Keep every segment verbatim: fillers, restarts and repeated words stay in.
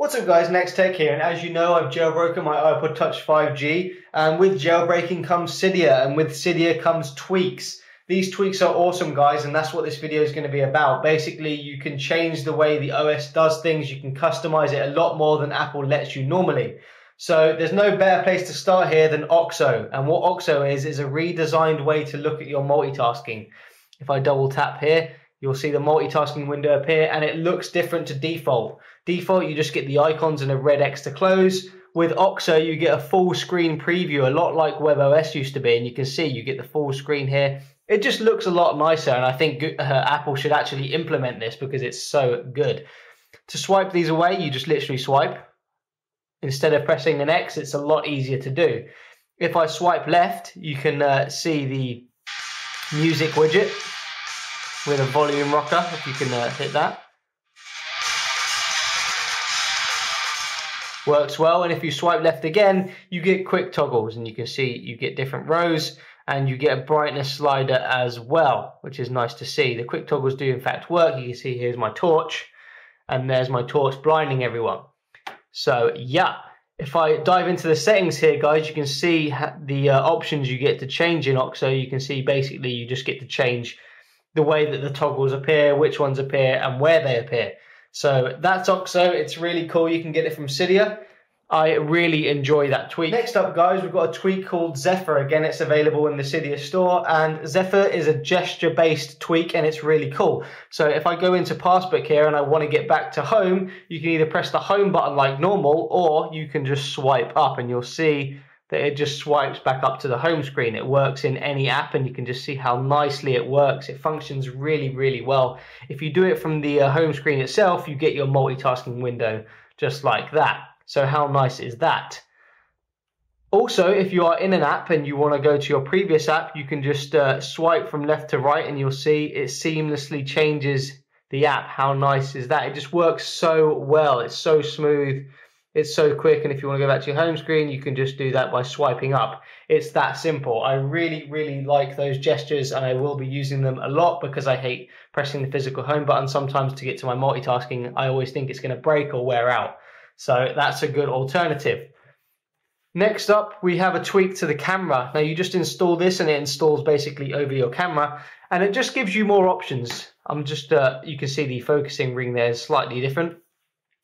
What's up guys, Nextech here, and as you know, I've jailbroken my iPod Touch five G, and with jailbreaking comes Cydia, and with Cydia comes tweaks. These tweaks are awesome guys, and that's what this video is going to be about. Basically, you can change the way the O S does things, you can customize it a lot more than Apple lets you normally. So there's no better place to start here than Auxo, and what Auxo is, is a redesigned way to look at your multitasking. If I double tap here, you'll see the multitasking window appear and it looks different to default. Default, you just get the icons and a red X to close. With Auxo, you get a full screen preview, a lot like WebOS used to be, and you can see you get the full screen here. It just looks a lot nicer, and I think uh, Apple should actually implement this because it's so good. To swipe these away, you just literally swipe. Instead of pressing an X, it's a lot easier to do. If I swipe left, you can uh, see the music widget with a volume rocker, if you can uh, hit that. Works well, and if you swipe left again, you get quick toggles, and you can see you get different rows, and you get a brightness slider as well, which is nice to see. The quick toggles do in fact work. You can see here's my torch, and there's my torch blinding everyone. So yeah, if I dive into the settings here guys, you can see the uh, options you get to change in Auxo. You can see basically you just get to change the way that the toggles appear, which ones appear, and where they appear. So that's Auxo. It's really cool. You can get it from Cydia. I really enjoy that tweak. Next up, guys, we've got a tweak called Zephyr. Again, it's available in the Cydia store, and Zephyr is a gesture-based tweak, and it's really cool. So if I go into Passbook here and I want to get back to home, you can either press the home button like normal, or you can just swipe up, and you'll see that it just swipes back up to the home screen. It works in any app, and you can just see how nicely it works. It functions really, really well. If you do it from the home screen itself, you get your multitasking window just like that. So how nice is that? Also, if you are in an app and you want to go to your previous app, you can just uh, swipe from left to right and you'll see it seamlessly changes the app. How nice is that? It just works so well. It's so smooth. It's so quick. And if you want to go back to your home screen, you can just do that by swiping up. It's that simple. I really, really like those gestures, and I will be using them a lot because I hate pressing the physical home button sometimes to get to my multitasking. I always think it's going to break or wear out. So that's a good alternative. Next up, we have a tweak to the camera. Now you just install this and it installs basically over your camera, and it just gives you more options. I'm just, uh, you can see the focusing ring there is slightly different.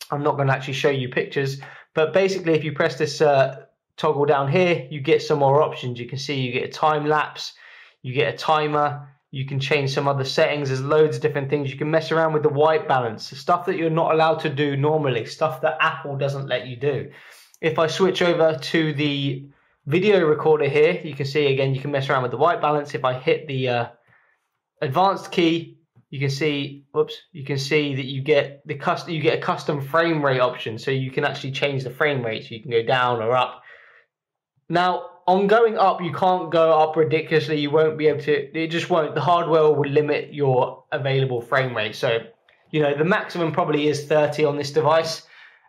I'm not going to actually show you pictures, but basically if you press this uh, toggle down here, you get some more options. You can see you get a time lapse, you get a timer, you can change some other settings. There's loads of different things. You can mess around with the white balance, stuff that you're not allowed to do normally, stuff that Apple doesn't let you do. If I switch over to the video recorder here, you can see again, you can mess around with the white balance. If I hit the uh, advanced key, you can see, whoops, you can see that you get, the custom, you get a custom frame rate option. So you can actually change the frame rate. So you can go down or up. Now, on going up, you can't go up ridiculously. You won't be able to, it just won't. The hardware will limit your available frame rate. So, you know, the maximum probably is thirty on this device.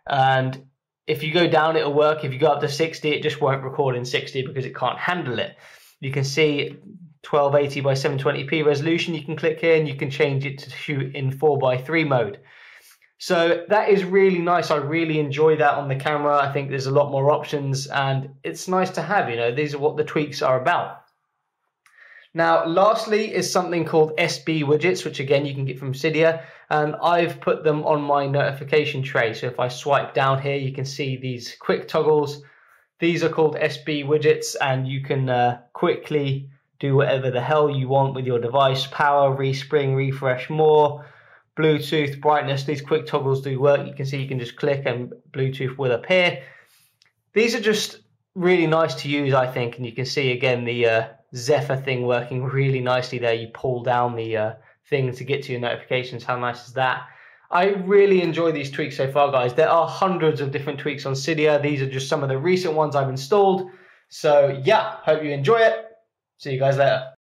And if you go down, it'll work. If you go up to sixty, it just won't record in sixty because it can't handle it. You can see twelve eighty by seven twenty p resolution. You can click here and you can change it to shoot in four by three mode. So that is really nice. I really enjoy that on the camera. I think there's a lot more options and it's nice to have, you know, these are what the tweaks are about. Now, lastly is something called S B widgets, which again, you can get from Cydia, and I've put them on my notification tray. So if I swipe down here, you can see these quick toggles. These are called S B widgets, and you can uh, quickly do whatever the hell you want with your device. Power, respring, refresh more, Bluetooth, brightness. These quick toggles do work. You can see you can just click and Bluetooth will appear. These are just really nice to use, I think. And you can see again the uh, Zephyr thing working really nicely there. You pull down the uh, thing to get to your notifications. How nice is that? I really enjoy these tweaks so far, guys. There are hundreds of different tweaks on Cydia. These are just some of the recent ones I've installed. So yeah, hope you enjoy it. See you guys later.